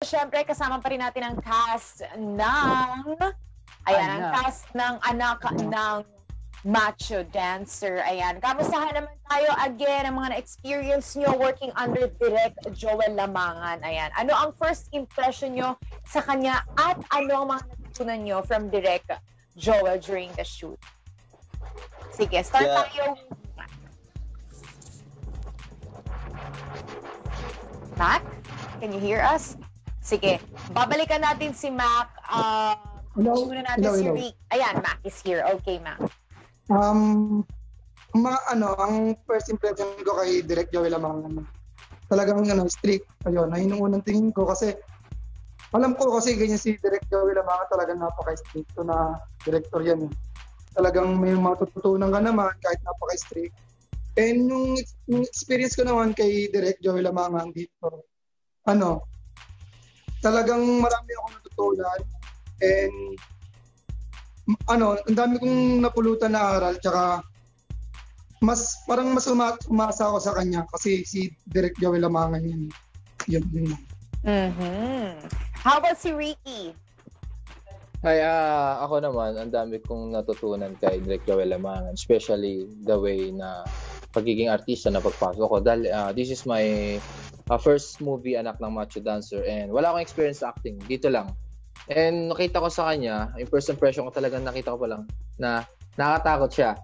Siyempre, kasama pa rin natin ang cast ng... Ayan, ang cast ng Anak ng Macho Dancer. Ayan, kamustahan naman tayo again ang mga na-experience nyo working under direct Joel Lamangan. Ayan, ano ang first impression nyo sa kanya at ano ang mga natutunan nyo from direct Joel during the shoot? Sige, start tayo. Mac, can you hear us? Sige, babalikan natin si Mac. Muna natin si Rick. Ayan, Mac is here. Okay, Mac. Ang first impression ko kay Direk Joel Lamangan, talagang strict. Ayun, ayun ang unang tingin ko kasi alam ko kasi ganyan si Direk Joel Lamangan, talagang napaka-strict na director yan. Talagang may matututunan ka naman kahit napaka-strict. And yung experience ko naman kay Direk Joel Lamangan dito, talagang marami akong natutunan and ang dami kong napulutan na aral, tsaka mas umasa ako sa kanya kasi si Direk Joel Lamangan yun. How about si Ricky? Ako naman, ang dami kong natutunan kay Direk Joel Lamangan, especially the way na pagiging artista na pagpasok ko dahil this is my first movie, Anak ng Macho Dancer, and wala akong experience sa acting, dito lang. And nakita ko sa kanya, yung first impression ko talaga, nakita ko pa lang na nakatakot siya.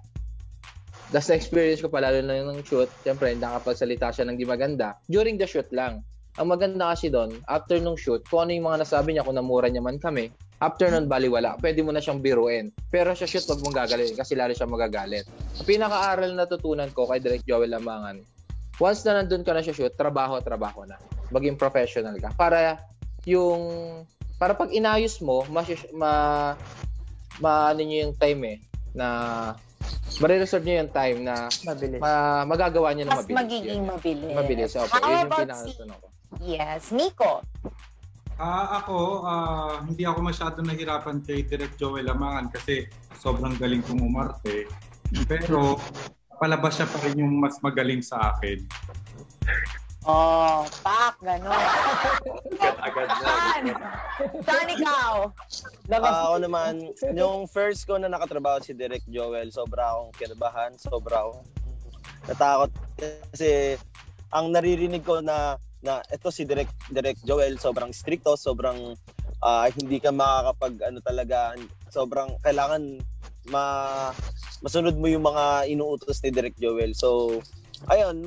That's the experience ko pa, lalo na yung shoot, siyempre nakapagsalita siya ng di maganda during the shoot lang. Ang maganda kasi doon, after nung shoot, kung ano yung mga nasabi niya, kung namura niya man kami, after nun, baliwala, pwede mo na siyang biruin. Pero sa shoot, wag mong gagalawin kasi lalo siya magagalit. Ang pinakaaral na natutunan ko kay Direk Joel Lamangan, once na nandun ka na sa shoot, trabaho na. Maging professional ka. Para pag inayos mo, yung time na ma-reserve niyo yung time na mabilis. Magagawa niyo na mabilis. Mas magiging mabilis. Mabilis. Okay. How about Miko? Ako, hindi ako masyado nahirapan kay Direk Joel Lamangan kasi sobrang galing kong umarte. Pero palabas siya pa rin yung mas magaling sa akin. Gano'n. Agad na. Saan ikaw? Ako naman, yung first ko na nakatrabaho si Direk Joel, sobra akong kinabahan, sobra akong natakot. Kasi ang naririnig ko na ito si Direk Joel, sobrang stricto, sobrang hindi ka makakapag talaga, sobrang kailangan masunod mo yung mga inuutos ni Direk Joel. So, ayun,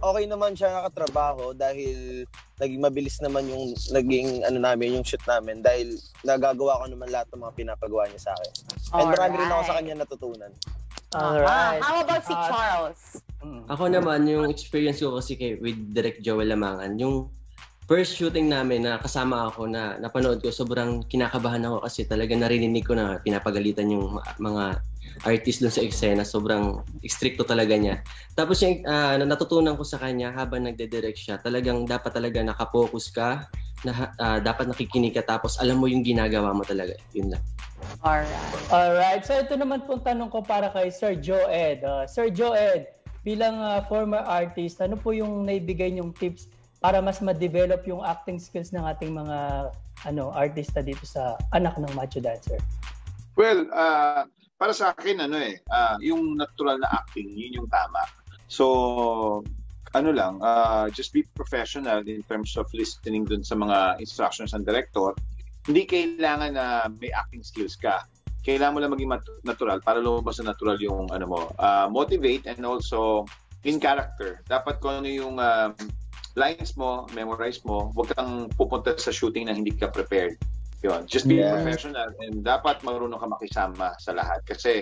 okay naman siya nakatrabaho dahil naging mabilis naman yung naging yung shoot namin dahil nagagawa ko naman lahat ng mga pinapagawa niya sa akin. And marami rin ako sa kanya natutunan. Alright. How about si Charles? Ako naman, yung experience ko kasi with Direk Joel Lamangan, yung first shooting namin na kasama ako na napanood ko, sobrang kinakabahan ako kasi talaga narinig ko na pinapagalitan yung mga artist dun sa eksena, sobrang stricto talaga niya. Tapos yung natutunan ko sa kanya habang nagde-direct siya, talagang dapat talaga nakapokus ka, dapat nakikinig ka, tapos alam mo yung ginagawa mo talaga. Yun lang. Alright. So ito naman pong tanong ko para kay Sir Joed. Sir Joed, bilang former artist, ano po yung naibigay niyong tips para mas ma-develop yung acting skills ng ating mga artista dito sa Anak ng Macho Dancer? Well, para sa akin, yung natural na acting, yun yung tama. So, just be professional in terms of listening dun sa mga instructions ng director. Hindi kailangan na may acting skills ka. Kailangan mo lang maging natural para lumabas na natural yung motivate and also in character. Dapat kung ano yung lines mo, memorize mo, huwag kang pupunta sa shooting na hindi ka prepared. Yun. Just be professional and dapat marunong ka makisama sa lahat kasi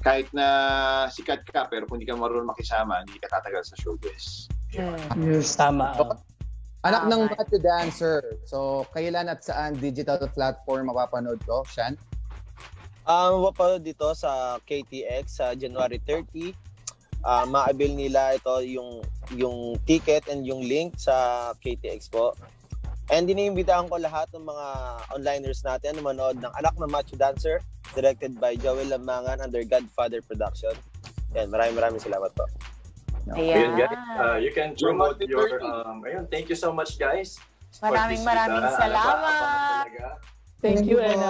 kahit na sikat ka pero kung hindi ka marunong makisama, hindi ka tatagal sa showbiz. Yes, tama. So, Anak ng Macho Dancer. So, kailan at saan digital platform mapapanood ko, Shan? Mapapanood dito sa KTX sa January 30. Ma-avail nila ito yung ticket and yung link sa KTXPO. And iniimbitahan ko lahat ng mga onliners natin na manood ng Anak ng Macho Dancer directed by Joel Lamangan under Godfather production. Yan, maraming salamat po. Ayun guys, you can promote your thank you so much guys. Maraming salamat. Thank you and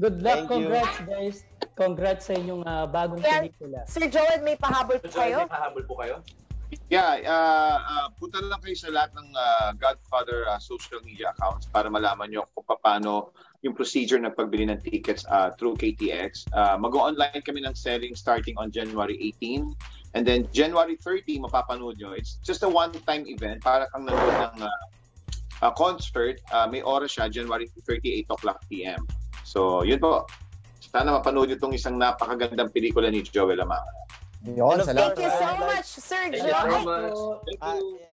good luck. Congrats guys. Congrats sa inyong bagong pelikula. Sir Joed, may pahabol po kayo? Yeah, punta lang kayo sa lahat ng Godfather social media accounts para malaman nyo kung paano yung procedure ng pagbili ng tickets through KTX. Mag-online kami ng selling starting on January 18. And then January 30, mapapanood nyo. It's just a one-time event. Para kang nanood ng concert. May oras siya, January 30, 8:00 p.m. So, yun po. Sana mapanood itong isang napakagandang pelikula ni Joel Lamangan. Thank you so much, Sir Joel. Thank you.